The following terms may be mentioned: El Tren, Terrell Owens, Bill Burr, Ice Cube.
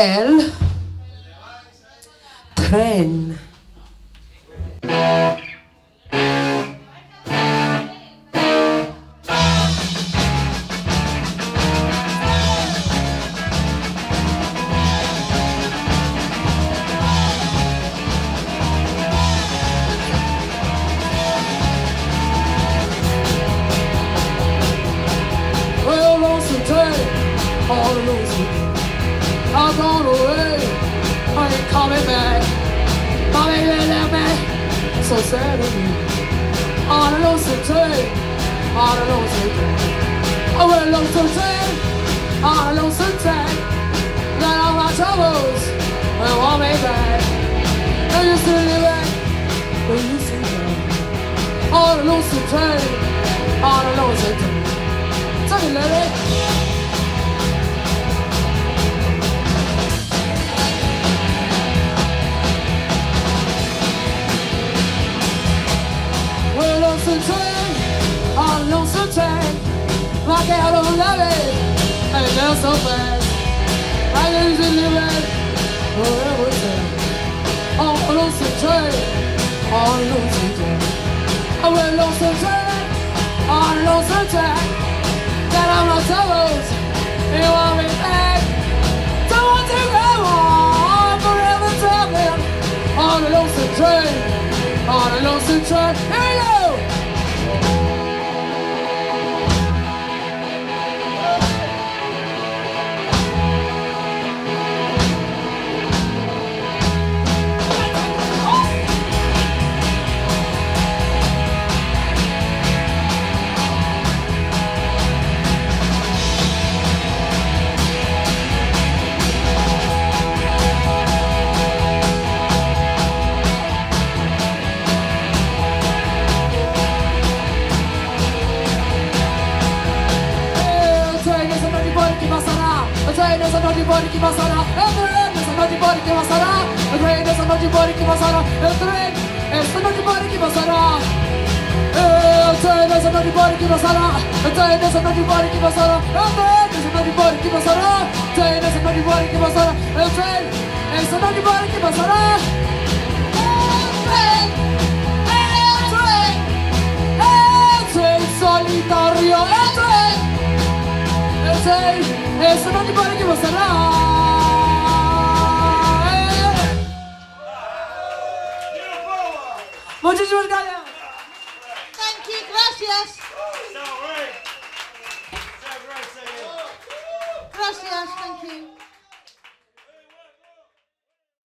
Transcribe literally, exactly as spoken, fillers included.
El Tren. All the music, I'm gone away, I ain't coming back. My baby left me, so sad of me. All the music, too, all the music. I will lose some time, all the music time. That all my troubles will want me back. I used to live back, but you see now. All the music, too, all the music. Tell me, lady. I lost the track, my girl don't love it, and it feels so bad. I lose the limit, forever sad. I lost the track, I lost the track. I will lose the track, I lost the track. That I'm not troubles, you want me back. Don't want to go on forever traveling. I lost the track, I lost the track. Here we go. Che passarà, el tren, e sono di fuori che passarà, el tren, e sono di fuori che passarà, el tren, e sono di fuori che passarà, el tren, e sono di fuori che passarà, el tren, e sono di fuori che passarà, el tren, e sono di fuori che passarà, el tren, e sono di fuori che passarà, el tren, e sono di fuori che passarà, el tren, el tren solitario, el tren, el tren. E sono di fuori che passarà. Muchísimas gracias.